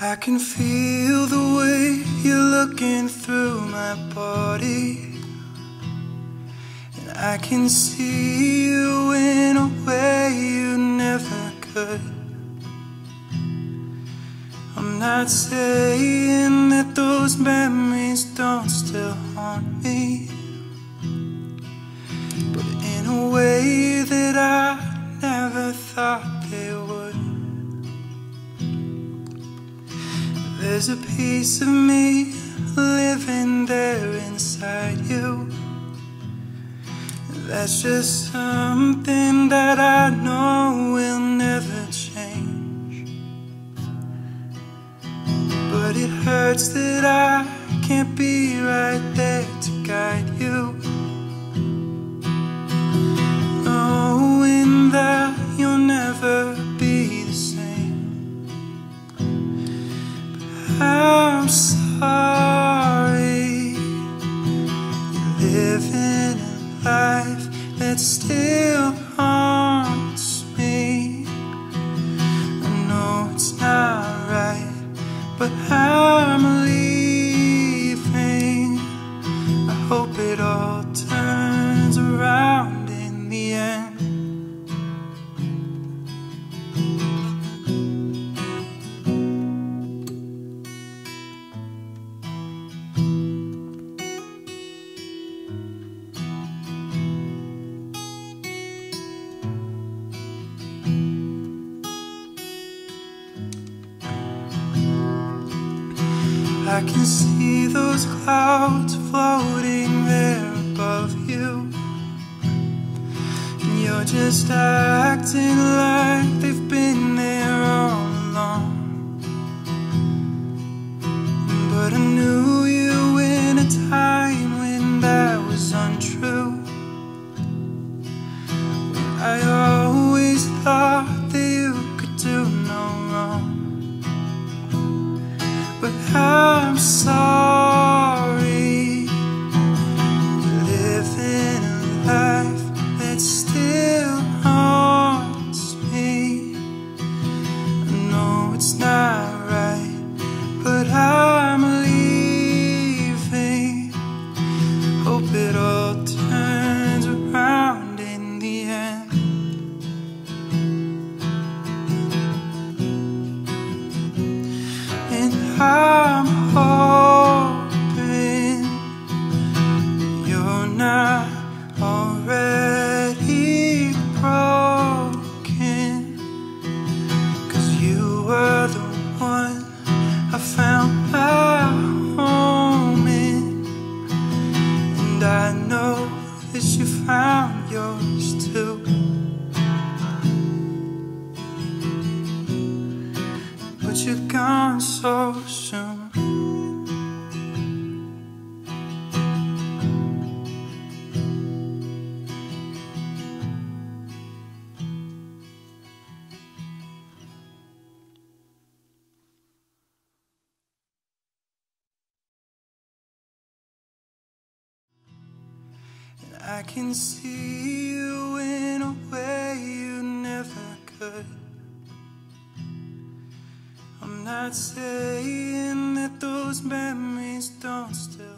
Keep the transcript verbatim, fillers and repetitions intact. I can feel the way you're looking through my body, and I can see you in a way you never could. I'm not saying that those memories don't still haunt me, but in a way that I never thought they would. There's a piece of me living there inside you. That's just something that I know will never change. But it hurts that I can't be right there to guide you, knowing that you'll never be the same. I'm sorry, you're living a life that still haunts me. I know it's not right, but I'm leaving. I hope it all turns around in the end. I can see those clouds floating there above you, and you're just acting like they've been there all along. But I knew you in a time when that was untrue, when I always thought that you could do no wrong. But I'm sorry, you're living a life that still haunts me. I know it's not right, but I'm leaving. Hope it all turns around in the end. I'm hoping you're not already broken, 'cause you were the one I found my home in, and I know that you found yours too. But you've gone so soon. And I can see you in a way you never could. I'm not saying that those memories don't still